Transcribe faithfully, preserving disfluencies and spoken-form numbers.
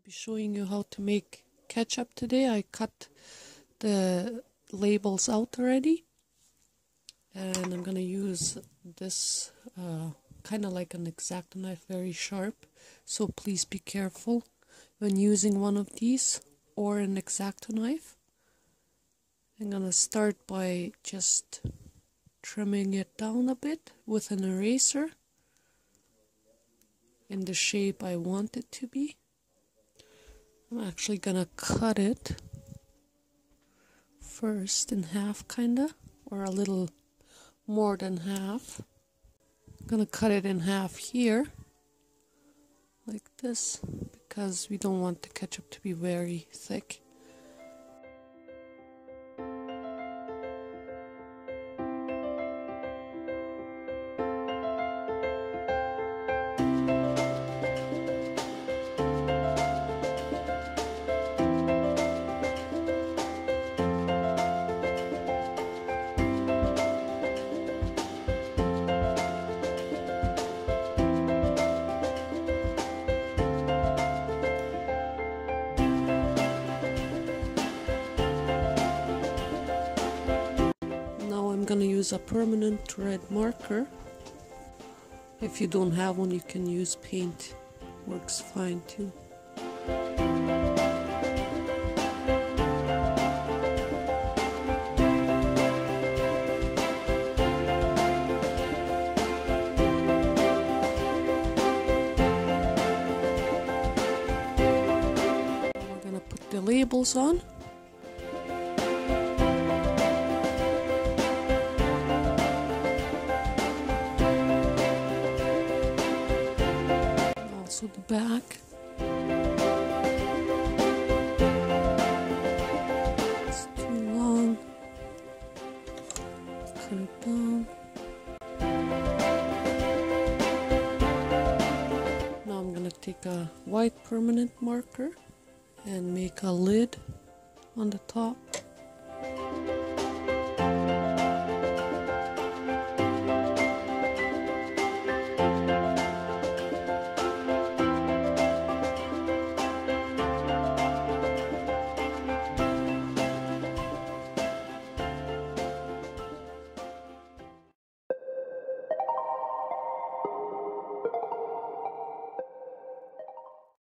I'll be showing you how to make ketchup today. I cut the labels out already, and I'm gonna use this uh, kind of like an X-Acto knife, very sharp, so please be careful when using one of these or an X-Acto knife. I'm gonna start by just trimming it down a bit with an eraser in the shape I want it to be. I'm actually gonna cut it first in half, kinda, or a little more than half. I'm gonna cut it in half here, like this, because we don't want the ketchup to be very thick. I'm going to use a permanent red marker. If you don't have one, you can use paint, works fine too. We're going to put the labels on. The back. It's too long. Cut it down. Now I'm going to take a white permanent marker and make a lid on the top.